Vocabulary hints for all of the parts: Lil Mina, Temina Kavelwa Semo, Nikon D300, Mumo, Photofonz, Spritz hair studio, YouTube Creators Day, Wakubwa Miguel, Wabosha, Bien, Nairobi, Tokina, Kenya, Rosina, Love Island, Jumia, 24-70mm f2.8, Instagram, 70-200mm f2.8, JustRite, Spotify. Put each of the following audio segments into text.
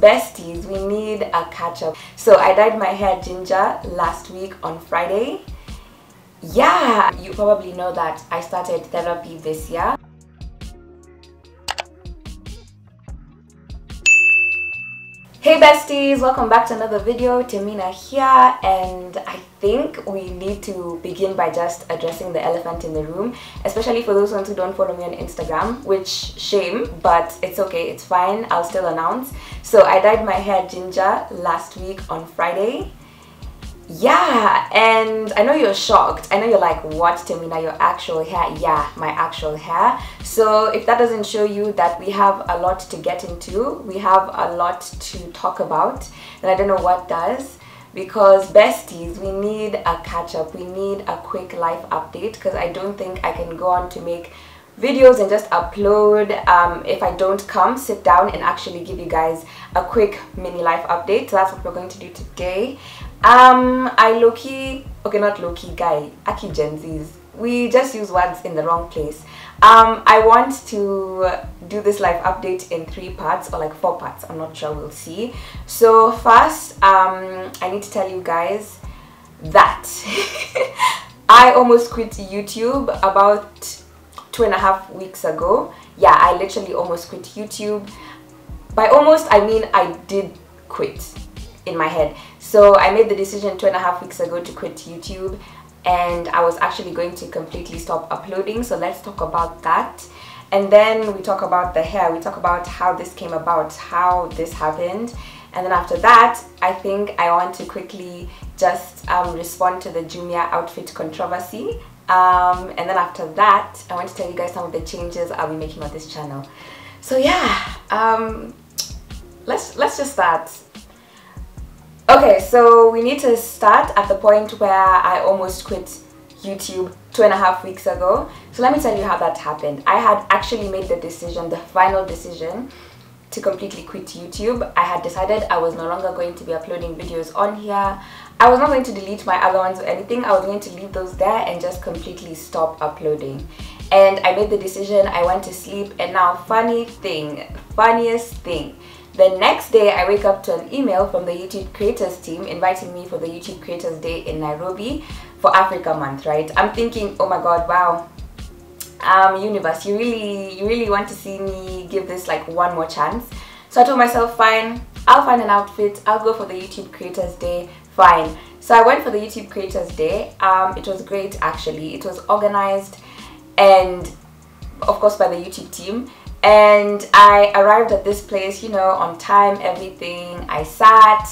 besties, we need a catch-up. So I dyed my hair ginger last week on Friday. Yeah, you probably know that I started therapy this year. Hey besties, welcome back to another video. Temina here, and I think we need to begin by just addressing the elephant in the room, especially for those ones who don't follow me on Instagram, which shame, but it's okay, it's fine, I'll still announce. So I dyed my hair ginger last week on Friday. Yeah, and I know you're shocked. I know you're like, what, Temina, your actual hair? Yeah, my actual hair. So if that doesn't show you that we have a lot to get into, we have a lot to talk about, then I don't know what does. Because besties, we need a catch-up, we need a quick life update, because I don't think I can go on to make videos and just upload if I don't come sit down and actually give you guys a quick mini life update. So that's what we're going to do today. I low-key, okay, not low-key guy, aki Gen Z's, we just use words in the wrong place. I want to do this life update in 3 parts or like 4 parts, I'm not sure, we'll see. So first, I need to tell you guys that I almost quit YouTube about 2.5 weeks ago. Yeah, I literally almost quit YouTube. By almost, I mean I did quit in my head. So I made the decision 2.5 weeks ago to quit YouTube, and I was actually going to completely stop uploading. So let's talk about that. And then we talk about the hair, we talk about how this came about, how this happened. And then after that, I think I want to quickly just respond to the Jumia outfit controversy. And then after that, I want to tell you guys some of the changes I'll be making on this channel. So yeah, let's just start. Okay, so we need to start at the point where I almost quit YouTube 2.5 weeks ago. So let me tell you how that happened. I had actually made the decision, the final decision, to completely quit YouTube. I had decided I was no longer going to be uploading videos on here. I was not going to delete my other ones or anything. I was going to leave those there and just completely stop uploading. And I made the decision, I went to sleep, and now funniest thing, the next day I wake up to an email from the YouTube Creators team inviting me for the YouTube Creators Day in Nairobi for Africa month, right? I'm thinking, oh my god, wow, universe, you really want to see me give this like one more chance. So I told myself, fine, I'll find an outfit, I'll go for the YouTube Creators Day, fine. So I went for the YouTube Creators Day. It was great, actually. It was organized and of course by the YouTube team, and I arrived at this place, you know, on time, everything. I sat.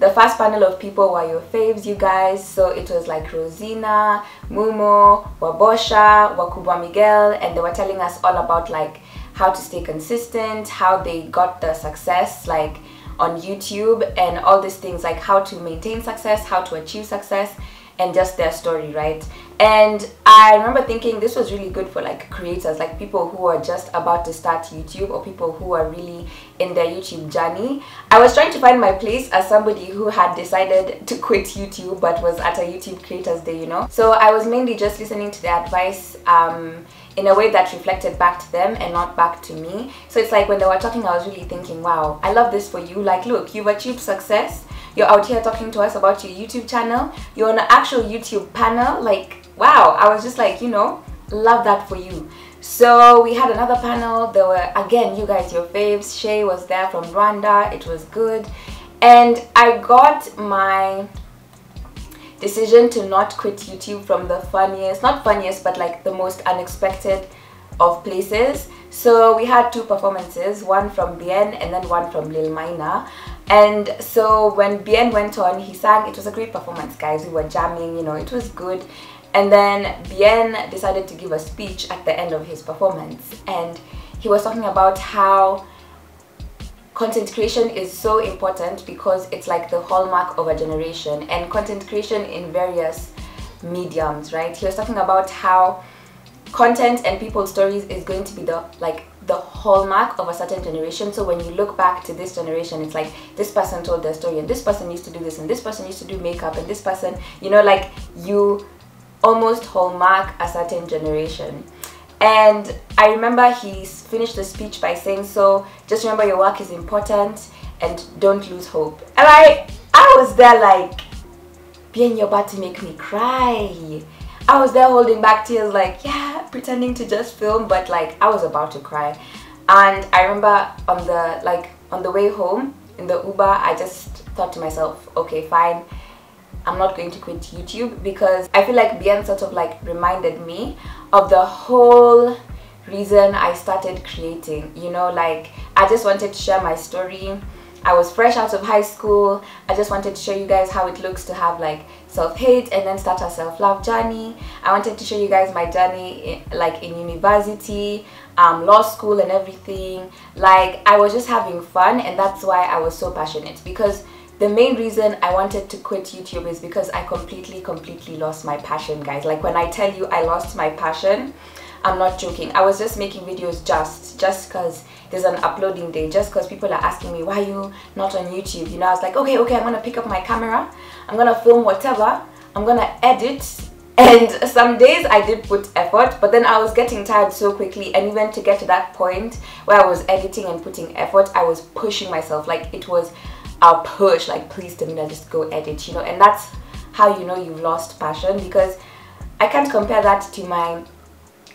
The first panel of people were your faves, you guys. So it was like Rosina, Mumo, Wabosha, Wakubwa Miguel, and they were telling us all about like how to stay consistent, how they got the success like on YouTube and all these things, like how to maintain success, how to achieve success, and just their story, right? And I remember thinking this was really good for like creators, like people who are just about to start YouTube or people who are really in their YouTube journey. I was trying to find my place as somebody who had decided to quit YouTube but was at a YouTube Creators Day, you know. So I was mainly just listening to their advice in a way that reflected back to them and not back to me. So it's like when they were talking, I was really thinking, wow, I love this for you. Like, look, you've achieved success. You're out here talking to us about your YouTube channel. You're on an actual YouTube panel. Like, wow, I was just like, you know, love that for you. So we had another panel. There were, again, you guys, your faves. Shay was there from Rwanda. It was good. And I got my decision to not quit YouTube from the funniest, not funniest, but like the most unexpected of places. So we had 2 performances, one from Bien and then one from Lil Mina. And so when Bien went on, he sang. It was a great performance, guys. We were jamming, you know, it was good. And then Bien decided to give a speech at the end of his performance, and he was talking about how content creation is so important because it's like the hallmark of a generation, and content creation in various mediums, right? He was talking about how content and people's stories is going to be the hallmark of a certain generation. So when you look back to this generation, it's like this person told their story, and this person used to do this, and this person used to do makeup, and this person, you know, like you almost hallmark a certain generation. And I remember he finished the speech by saying, so just remember your work is important and don't lose hope. And I was there like, Bien, you're about to make me cry. I was there holding back tears, like, yeah, pretending to just film, but like I was about to cry. And I remember on the way home in the Uber, I just thought to myself, okay, fine, I'm not going to quit YouTube, because I feel like Bien sort of like reminded me of the whole reason I started creating, you know, like I just wanted to share my story. I was fresh out of high school. I just wanted to show you guys how it looks to have like self-hate and then start a self-love journey. I wanted to show you guys my journey in university, law school and everything. Like I was just having fun, and that's why I was so passionate, because the main reason I wanted to quit YouTube is because I completely lost my passion, guys. Like when I tell you I lost my passion, I'm not joking. I was just making videos just because there's an uploading day, just because people are asking me, why are you not on YouTube? You know, I was like, okay, I'm gonna pick up my camera, I'm gonna film whatever, I'm gonna edit. And some days I did put effort, but then I was getting tired so quickly, and even to get to that point where I was editing and putting effort, I was pushing myself. Like it was a push, like, please Temina, just go edit, you know. And that's how you know you've lost passion, because I can't compare that to my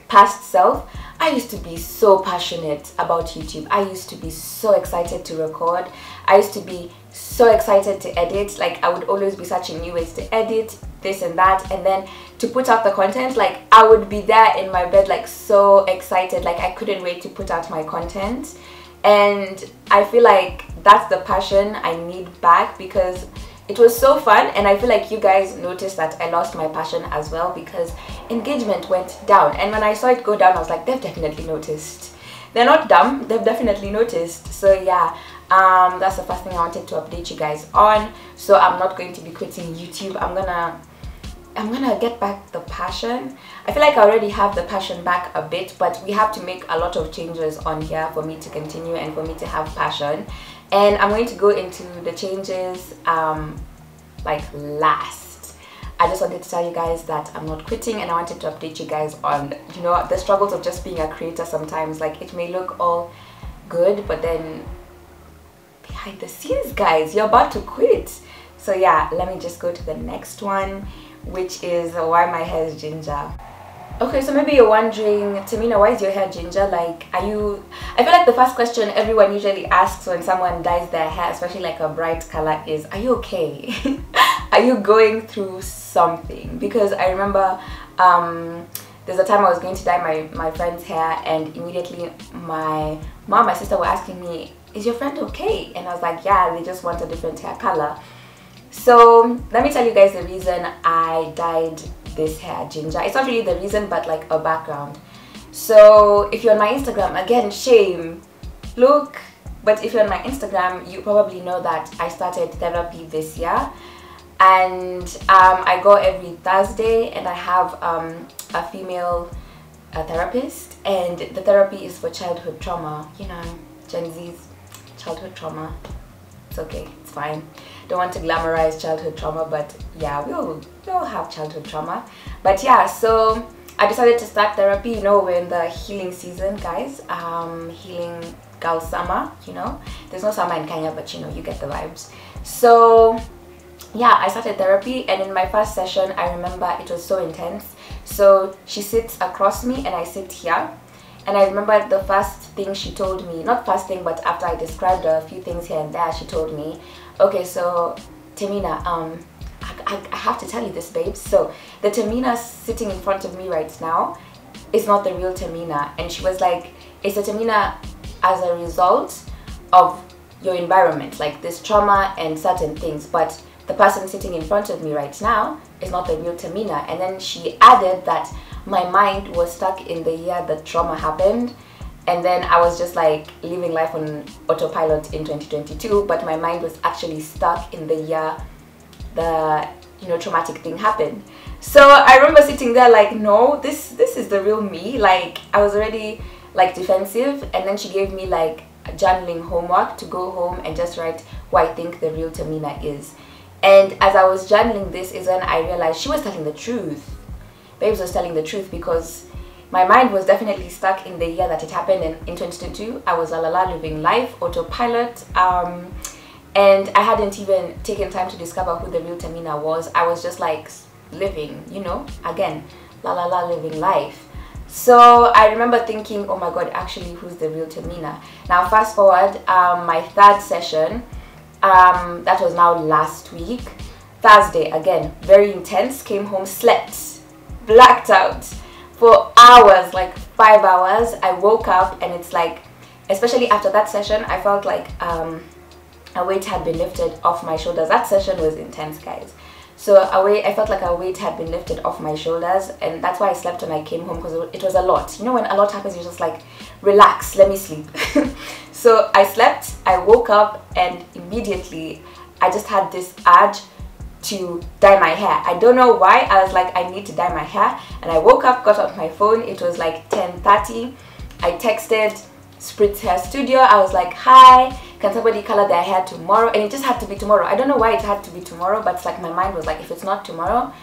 past self. I used to be so passionate about YouTube. I used to be so excited to record. I used to be so excited to edit. Like I would always be searching new ways to edit this and that, and then to put out the content, like I would be there in my bed like so excited, like I couldn't wait to put out my content. And I feel like that's the passion I need back, because it was so fun. And I feel like you guys noticed that I lost my passion as well, because engagement went down. And when I saw it go down, I was like, they've definitely noticed. They're not dumb, they've definitely noticed. So yeah, that's the first thing I wanted to update you guys on. So I'm not going to be quitting YouTube. I'm gonna get back the passion. I feel like I already have the passion back a bit, but we have to make a lot of changes on here for me to continue and for me to have passion. And I'm going to go into the changes last. I just wanted to tell you guys that I'm not quitting, and I wanted to update you guys on, you know, the struggles of just being a creator sometimes. Like it may look all good, but then behind the scenes, guys, you're about to quit. So yeah, let me just go to the next one, which is why my hair is ginger. Okay, so maybe you're wondering, Temina, why is your hair ginger? Like, are you... I feel like the first question everyone usually asks when someone dyes their hair, especially like a bright color, is, are you okay? Are you going through something? Because I remember there's a time I was going to dye my friend's hair, and immediately my mom, my sister were asking me, is your friend okay? And I was like, yeah, they just want a different hair color. So let me tell you guys the reason I dyed this hair ginger. It's not really the reason, but like a background. So if you're on my Instagram, again, shame, look, but if you're on my Instagram, you probably know that I started therapy this year, and I go every Thursday, and I have a female therapist, and the therapy is for childhood trauma. You know, Gen Z's childhood trauma. It's okay, it's fine. Don't want to glamorize childhood trauma, but yeah, we all have childhood trauma. But yeah, so I decided to start therapy. You know, we're in the healing season, guys. Healing girl summer, you know. There's no summer in Kenya, but you know, you get the vibes. So yeah, I started therapy, and in my first session, I remember it was so intense. So she sits across me and I sit here. And I remember the first thing she told me, not first thing, but after I described a few things here and there, she told me, okay, so Temina, I have to tell you this, babe. So the Temina sitting in front of me right now is not the real Temina. And she was like, it's the Temina as a result of your environment, like this trauma and certain things. But the person sitting in front of me right now is not the real Temina. And then she added that my mind was stuck in the year the trauma happened, and then I was just like living life on autopilot in 2022, but my mind was actually stuck in the year the, you know, traumatic thing happened. So I remember sitting there like, no, this is the real me. Like I was already like defensive, and then she gave me like journaling homework to go home and just write who I think the real Temina is. And as I was journaling, this is when I realized she was telling the truth. Babes was telling the truth, because my mind was definitely stuck in the year that it happened, and in 2022 I was living life autopilot, and I hadn't even taken time to discover who the real Temina was. I was just like living, you know, again, la la la, living life. So I remember thinking, oh my god, actually, who's the real Temina? Now fast forward, my third session, that was now last week, Thursday, again, very intense, came home, slept, blacked out for hours, like 5 hours. I woke up and it's like, especially after that session, I felt like a weight had been lifted off my shoulders. That session was intense, guys. So I felt like a weight had been lifted off my shoulders, and that's why I slept when I came home, because it was a lot. You know, when a lot happens, you're just like, relax, let me sleep. So I slept, I woke up, and immediately I just had this urge to dye my hair. I don't know why, I was like, I need to dye my hair. And I woke up, got out my phone, it was like 10:30. I texted Spritz Hair Studio. I was like, hi, can somebody color their hair tomorrow? And it just had to be tomorrow. I don't know why it had to be tomorrow, but it's like my mind was like, if it's not tomorrow,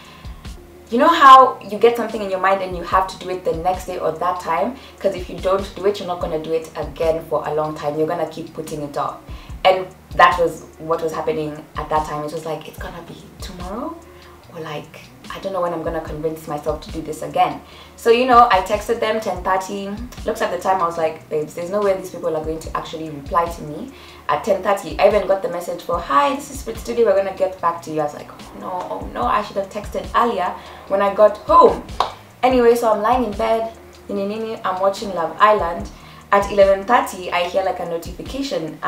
you know how you get something in your mind and you have to do it the next day or that time, because if you don't do it, you're not going to do it again for a long time. You're going to keep putting it off. And that was what was happening at that time. It was like, it's gonna be tomorrow, or like, I don't know when I'm gonna convince myself to do this again. So, you know, I texted them 10:30. Looks at the time, I was like, babes, there's no way these people are going to actually reply to me at 10:30. I even got the message for, hi, this is Spritz Studio, we're gonna get back to you. I was like, oh no, I should have texted earlier when I got home. Anyway, so I'm lying in bed, I'm watching Love Island. At 11:30, I hear like a notification.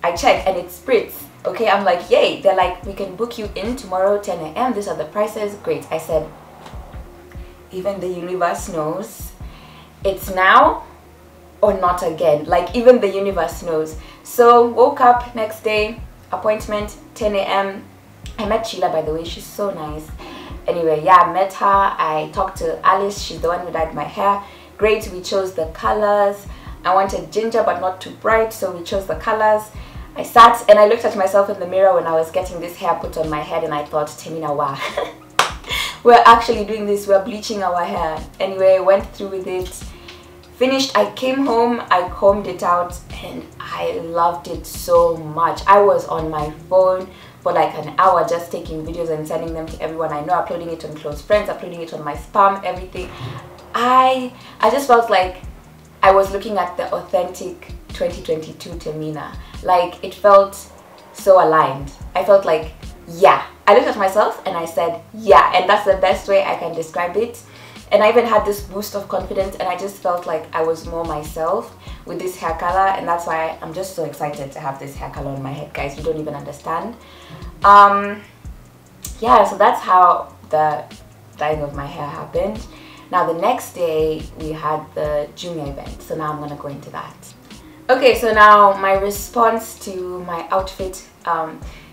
I check and it's Spritz. Okay, I'm like, yay. They're like, we can book you in tomorrow 10 a.m. These are the prices. Great. I said, even the universe knows it's now or not again. Like, even the universe knows. So woke up next day, appointment 10 a.m. I met Sheila, by the way. She's so nice. Anyway, yeah, I met her. I talked to Alice. She's the one who dyed my hair. Great. We chose the colors. I wanted ginger but not too bright, so we chose the colors. I sat and I looked at myself in the mirror when I was getting this hair put on my head, and I thought, Temina, wow, we're actually doing this, we're bleaching our hair. Anyway, went through with it, finished, I came home, I combed it out, and I loved it so much. I was on my phone for like an hour just taking videos and sending them to everyone I know, uploading it on close friends, uploading it on my spam, everything. I just felt like I was looking at the authentic 2022 Temina. Like, it felt so aligned. I felt like, yeah. I looked at myself and I said, yeah. And that's the best way I can describe it. And I even had this boost of confidence, and I just felt like I was more myself with this hair color. And that's why I'm just so excited to have this hair color on my head, guys. You don't even understand. Yeah, so that's how the dyeing of my hair happened. Now the next day we had the Jumia event, so now I'm gonna go into that. Okay, so now my response to my outfit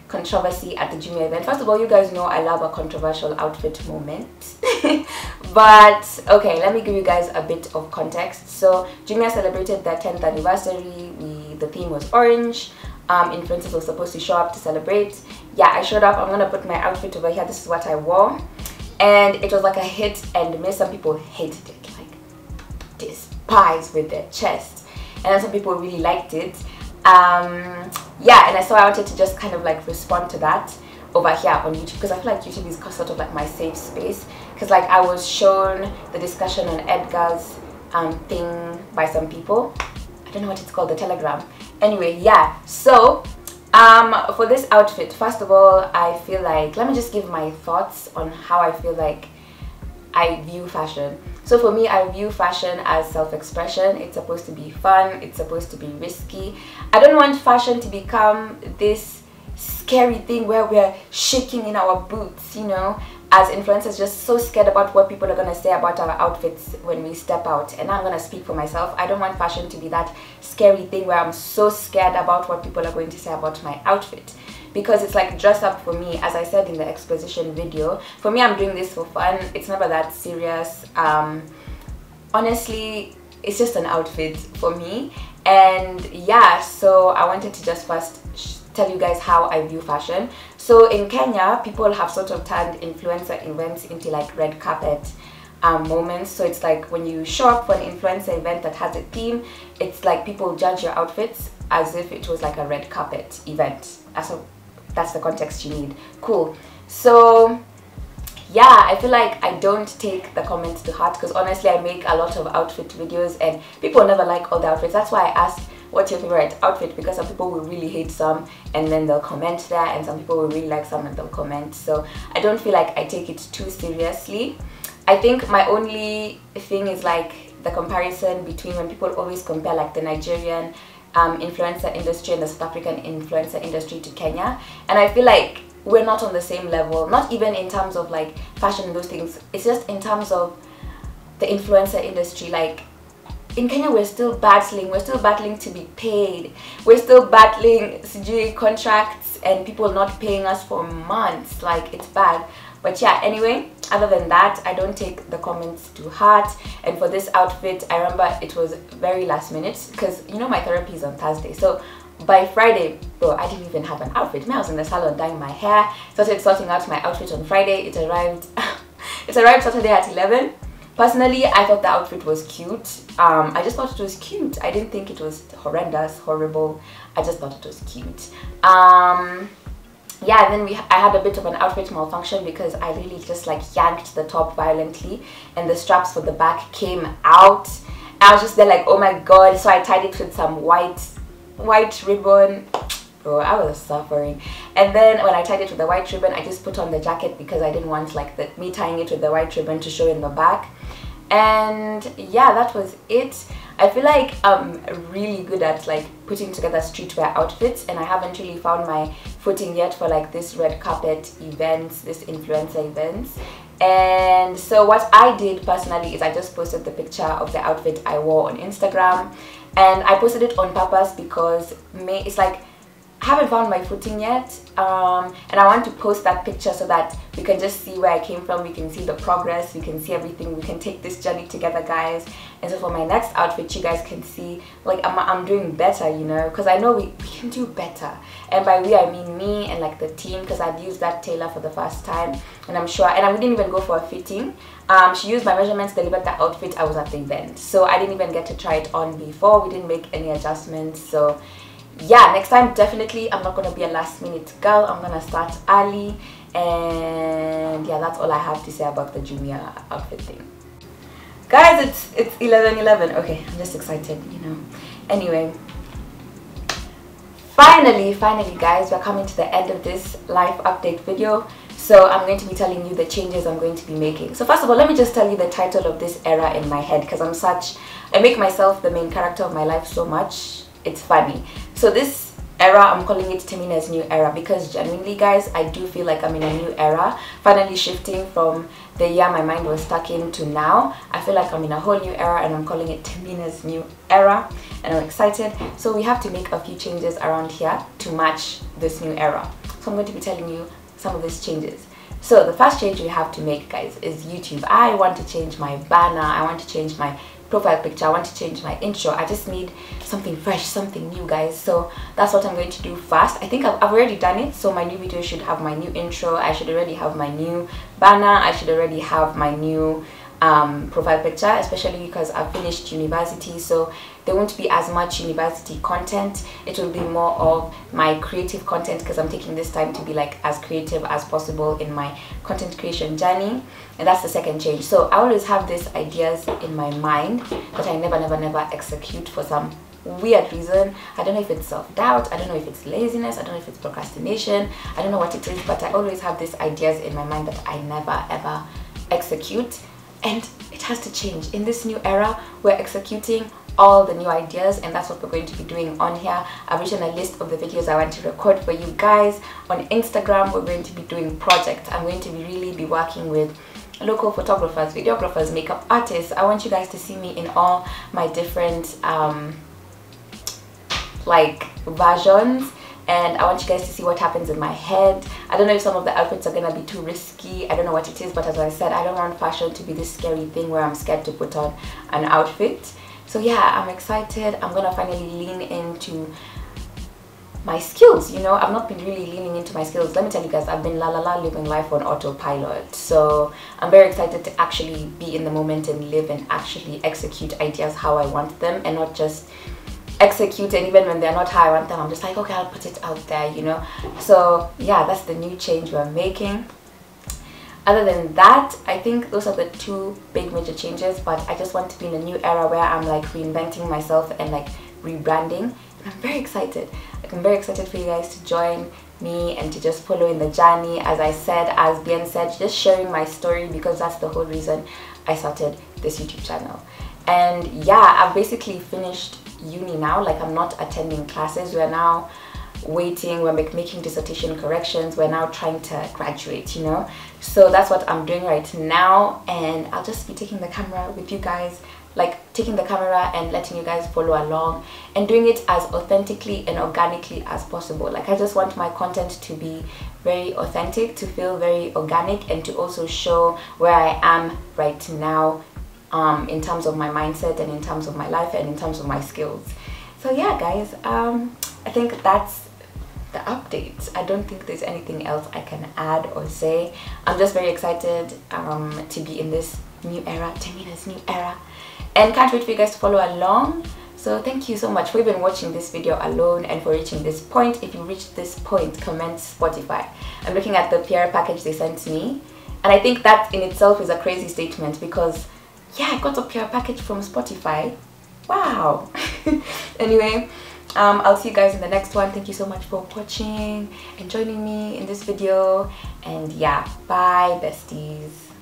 controversy at the Jumia event. First of all, you guys know I love a controversial outfit moment. But okay, let me give you guys a bit of context. So Jumia celebrated their 10th anniversary. The theme was orange. Influencers were supposed to show up to celebrate. Yeah, I showed up. I'm gonna put my outfit over here. This is what I wore. And it was like a hit and miss. Some people hated it, like despise with their chest, and then some people really liked it. Yeah, and so I wanted to just kind of like respond to that over here on YouTube, because I feel like YouTube is sort of like my safe space, because like I was shown the discussion on Edgar's thing by some people. I don't know what it's called, the Telegram. Anyway, yeah, so for this outfit, first of all, I feel like, let me just give my thoughts on how I feel like I view fashion. So for me, I view fashion as self-expression. It's supposed to be fun. It's supposed to be risky. I don't want fashion to become this scary thing where we're shaking in our boots, you know, as influencers, just so scared about what people are going to say about our outfits when we step out. And I'm going to speak for myself. I don't want fashion to be that scary thing where I'm so scared about what people are going to say about my outfit, because it's like dress up for me, as I said in the exposition video. For me, I'm doing this for fun. It's never that serious. Honestly, it's just an outfit for me. And yeah, so I wanted to just first tell you guys how I view fashion. So in Kenya, people have sort of turned influencer events into like red carpet moments. So it's like when you show up for an influencer event that has a theme, it's like people judge your outfits as if it was like a red carpet event. So that's the context you need. Cool. So yeah, I feel like I don't take the comments to heart because honestly I make a lot of outfit videos and people never like all the outfits. That's why I asked what's your favorite outfit, because some people will really hate some and then they'll comment that, and some people will really like some and they'll comment. So I don't feel like I take it too seriously. I think my only thing is like the comparison between, when people always compare like the Nigerian influencer industry and the South African influencer industry to Kenya, and I feel like we're not on the same level, not even in terms of like fashion and those things. It's just in terms of the influencer industry. Like in Kenya, we're still battling to be paid, we're still battling contracts and people not paying us for months. Like, it's bad. But yeah, anyway, other than that, I don't take the comments to heart. And for this outfit, I remember it was very last minute because, you know, my therapy is on Thursday. So by Friday, bro, I didn't even have an outfit. I was in the salon dyeing my hair, started sorting out my outfit on Friday. It arrived Saturday at 11. Personally, I thought the outfit was cute. I just thought it was cute. I didn't think it was horrendous, horrible. I just thought it was cute. Yeah, and then I had a bit of an outfit malfunction because I really just like yanked the top violently and the straps for the back came out. I was just there like, oh my god. So I tied it with some white ribbon. Bro, I was suffering. And then when I tied it with the white ribbon, I just put on the jacket because I didn't want like me tying it with the white ribbon to show in the back. And yeah, that was it. I feel like I'm really good at like putting together streetwear outfits, and I haven't really found my footing yet for like this red carpet events, this influencer events. And so what I did personally is I just posted the picture of the outfit I wore on Instagram, and I posted it on purpose because it's like I haven't found my footing yet, and I want to post that picture so that we can just see where I came from, we can see the progress, we can see everything, we can take this journey together, guys. And so for my next outfit, you guys can see like I'm doing better, you know, because I know we can do better. And by we, I mean me and like the team, because I've used that tailor for the first time, and I'm sure, and we didn't even go for a fitting. She used my measurements, delivered the outfit. I was at the event, so I didn't even get to try it on before. We didn't make any adjustments. So yeah, next time definitely I'm not gonna be a last minute girl. I'm gonna start early. And yeah, that's all I have to say about the Jumia outfit thing, guys. It's 11:11. Okay, I'm just excited, you know. Anyway, finally guys, we're coming to the end of this life update video. So I'm going to be telling you the changes I'm going to be making. So first of all, let me just tell you the title of this era in my head, because I make myself the main character of my life so much. It's funny. So this era, I'm calling it Temina's new era, because genuinely guys, I do feel like I'm in a new era, finally shifting from the year my mind was stuck in to now. I feel like I'm in a whole new era, and I'm calling it Temina's new era, and I'm excited. So we have to make a few changes around here to match this new era. So I'm going to be telling you some of these changes. So the first change we have to make, guys, is YouTube. I want to change my banner, I want to change my profile picture, I want to change my intro. I just need something fresh, something new, guys. So that's what I'm going to do first. I think I've already done it. So my new video should have my new intro, I should already have my new banner, I should already have my new profile picture, especially because I've finished university, so there won't be as much university content. It will be more of my creative content, because I'm taking this time to be like as creative as possible in my content creation journey. And that's the second change. So I always have these ideas in my mind, but I never execute for some weird reason. I don't know if it's self-doubt, I don't know if it's laziness, I don't know if it's procrastination, I don't know what it is, but I always have these ideas in my mind that I never ever execute. And it has to change. In this new era, we're executing all the new ideas, and that's what we're going to be doing on here. I've written a list of the videos I want to record for you guys. On Instagram, we're going to be doing projects. I'm going to really be working with local photographers, videographers, makeup artists. I want you guys to see me in all my different like versions. And I want you guys to see what happens in my head. I don't know if some of the outfits are gonna be too risky. I don't know what it is, but as I said, I don't want fashion to be this scary thing where I'm scared to put on an outfit. So yeah, I'm excited. I'm gonna finally lean into my skills, you know. I've not been really leaning into my skills. Let me tell you guys, I've been living life on autopilot. So I'm very excited to actually be in the moment and live and actually execute ideas how I want them, and not just execute, and even when they're not how I want them, I'm just like, okay, I'll put it out there, you know. So yeah, that's the new change we're making. Other than that, I think those are the two big major changes, but I just want to be in a new era where I'm like reinventing myself and like rebranding, and I'm very excited. Like, I'm very excited for you guys to join me and to just follow in the journey. As I said, as Bien said, just sharing my story, because that's the whole reason I started this YouTube channel. And yeah, I've basically finished uni now. Like, I'm not attending classes. We're now waiting, we're making dissertation corrections, we're now trying to graduate, you know. So that's what I'm doing right now, and I'll just be taking the camera with you guys, like taking the camera and letting you guys follow along and doing it as authentically and organically as possible. Like, I just want my content to be very authentic, to feel very organic, and to also show where I am right now in terms of my mindset and in terms of my life and in terms of my skills. So yeah guys, I think that's the updates. I don't think there's anything else I can add or say. I'm just very excited to be in this new era, Temina's new era, and can't wait for you guys to follow along. So thank you so much for even watching this video alone and for reaching this point. If you reached this point, comment Spotify. I'm looking at the PR package they sent me, and I think that in itself is a crazy statement, because yeah, I got a PR package from Spotify. Wow. Anyway, I'll see you guys in the next one. Thank you so much for watching and joining me in this video, and yeah, bye besties.